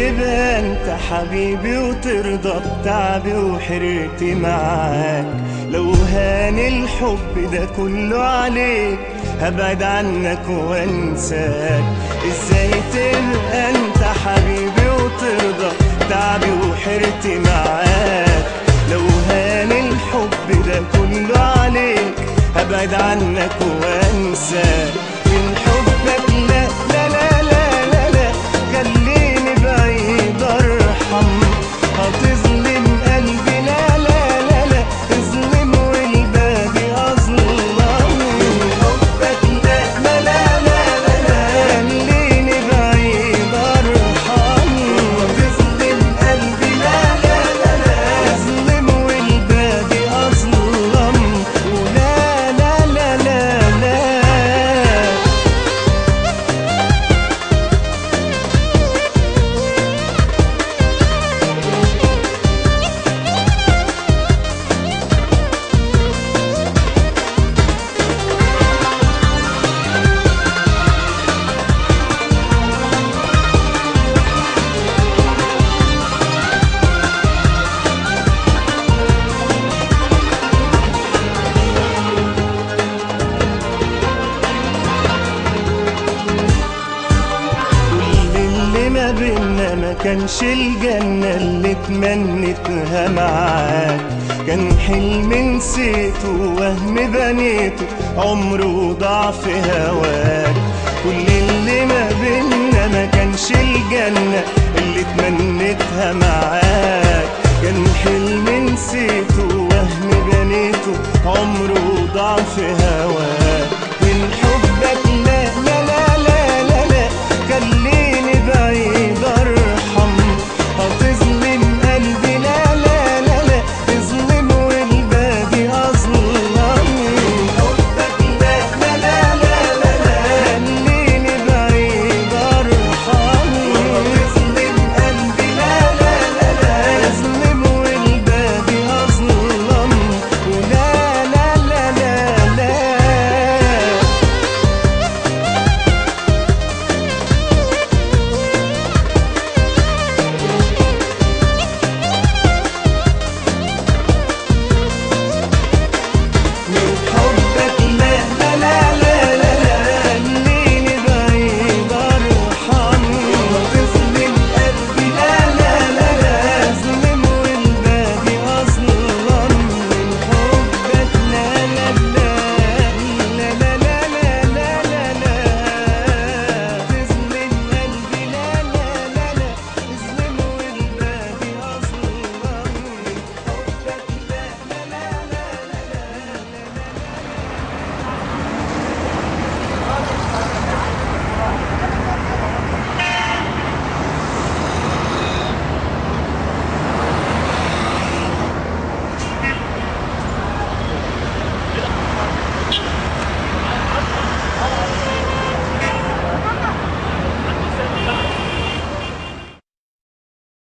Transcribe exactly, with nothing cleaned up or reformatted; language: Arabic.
تبقى انت حبيبي وترضى بتعبي وحرقتي معاك. لو هان الحب ده كله عليك هبعد عنك وانساك. ازاي تبقى انت حبيبي وترضى بتعبي وحرقتي معاك. لو هان الحب ده كله عليك هبعد عنك وانساك. من حبك لا لا لا لا لا, لا خليني بعيد ارحم. هتظلم قلبي لا لا لا لا اظلم والباقي اظلم. من حبك لا لا لا لا لا خليني بعيد ارحم. هتظلم قلبي لا لا لا لا اظلم والباقي اظلم. ولا لا لا لا بينا ما كانش الجنة اللي اتمنيتها معاك. كان حلم نسيته ووهم بنيته عمره ضاع في هواك. كل اللي ما بينا ما كانش الجنة اللي اتمنيتها معاك. كان حلم نسيته ووهم بنيته عمره ضاع في هواك.